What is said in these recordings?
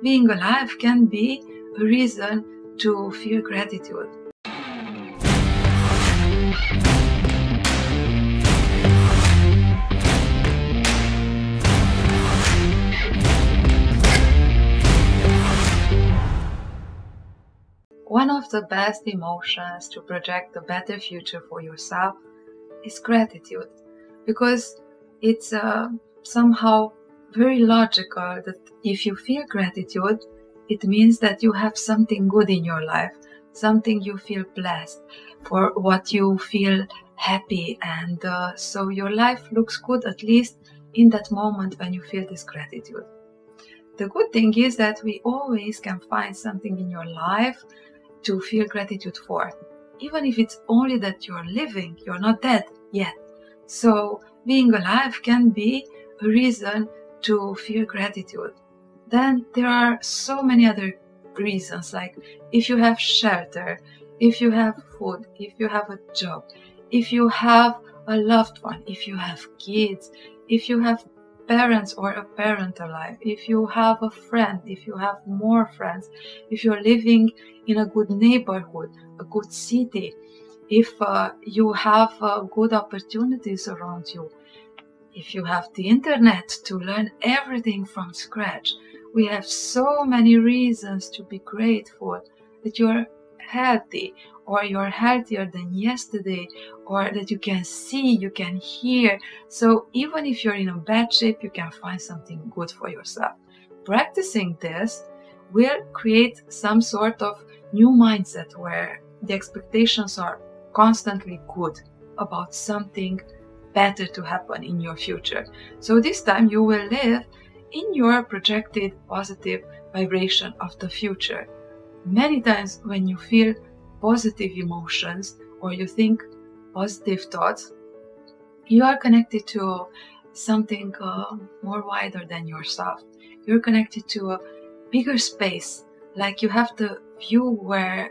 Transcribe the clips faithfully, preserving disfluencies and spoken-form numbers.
Being alive can be a reason to feel gratitude. One of the best emotions to project a better future for yourself is gratitude, because it's uh, somehow very logical that if you feel gratitude, it means that you have something good in your life, something you feel blessed for, what you feel happy, and uh, so your life looks good, at least in that moment when you feel this gratitude. The good thing is that we always can find something in your life to feel gratitude for, even if it's only that you're living, you're not dead yet. So being alive can be a reason to feel gratitude. Then there are so many other reasons, like if you have shelter, if you have food, if you have a job, if you have a loved one, if you have kids, if you have parents or a parent alive, if you have a friend, if you have more friends, if you're living in a good neighborhood, a good city, if uh, you have uh, good opportunities around you, if you have the internet to learn everything from scratch. We have so many reasons to be grateful that you're healthy, or you're healthier than yesterday, or that you can see, you can hear. So even if you're in a bad shape, you can find something good for yourself. Practicing this will create some sort of new mindset where the expectations are constantly good about something better to happen in your future. So this time you will live in your projected positive vibration of the future. Many times when you feel positive emotions or you think positive thoughts, you are connected to something uh, more wider than yourself. You're connected to a bigger space, like you have the view where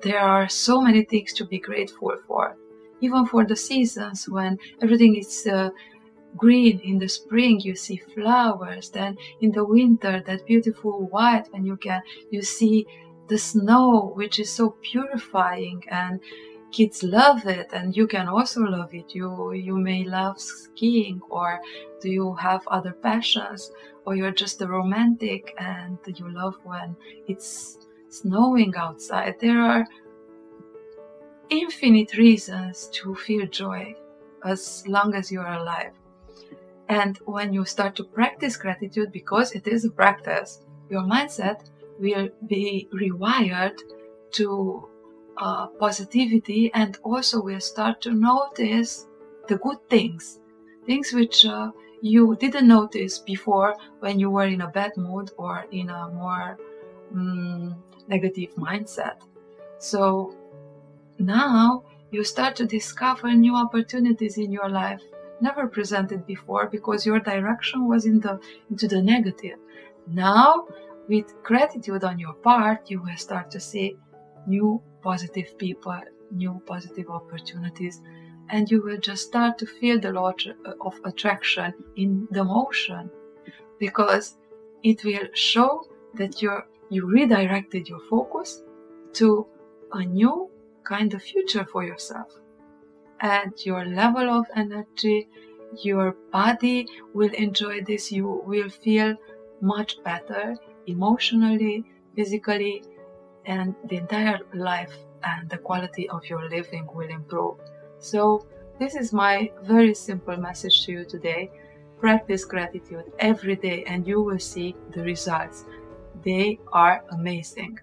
there are so many things to be grateful for. Even for the seasons, when everything is uh, green. In the spring you see flowers, then in the winter that beautiful white, and you can you see the snow, which is so purifying, and kids love it, and you can also love it. You you may love skiing, or do you have other passions, or you're just a romantic and you love when it's snowing outside. There are infinite reasons to feel joy as long as you are alive. And when you start to practice gratitude, because it is a practice, your mindset will be rewired to uh, positivity, and also will start to notice the good things, things which uh, you didn't notice before when you were in a bad mood or in a more um, negative mindset. So now you start to discover new opportunities in your life, never presented before, because your direction was in the, into the negative. Now, with gratitude on your part, you will start to see new positive people, new positive opportunities, and you will just start to feel the law of attraction in the motion, because it will show that you're, you redirected your focus to a new kind of future for yourself, and your level of energy, your body will enjoy this. You will feel much better emotionally, physically, and the entire life and the quality of your living will improve. So this is my very simple message to you today. Practice gratitude every day and you will see the results. They are amazing.